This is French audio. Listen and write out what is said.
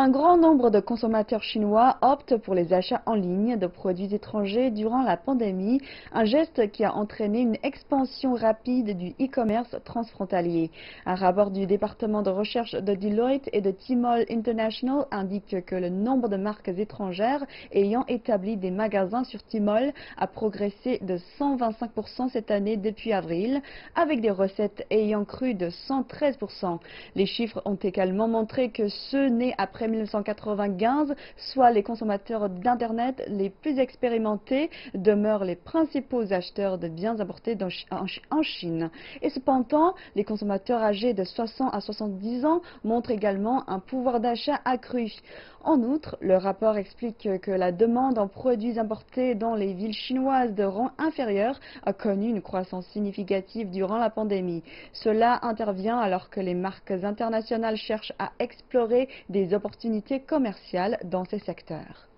Un grand nombre de consommateurs chinois optent pour les achats en ligne de produits étrangers durant la pandémie, un geste qui a entraîné une expansion rapide du e-commerce transfrontalier. Un rapport du département de recherche de Deloitte et de Tmall International indique que le nombre de marques étrangères ayant établi des magasins sur Tmall a progressé de 125% cette année depuis avril, avec des recettes ayant cru de 113%. Les chiffres ont également montré que ceux nés après 1995, soit les consommateurs d'Internet les plus expérimentés, demeurent les principaux acheteurs de biens importés en Chine. Et cependant, les consommateurs âgés de 60 à 70 ans montrent également un pouvoir d'achat accru. En outre, le rapport explique que la demande en produits importés dans les villes chinoises de rang inférieur a connu une croissance significative durant la pandémie. Cela intervient alors que les marques internationales cherchent à explorer des opportunités commerciales dans ces secteurs.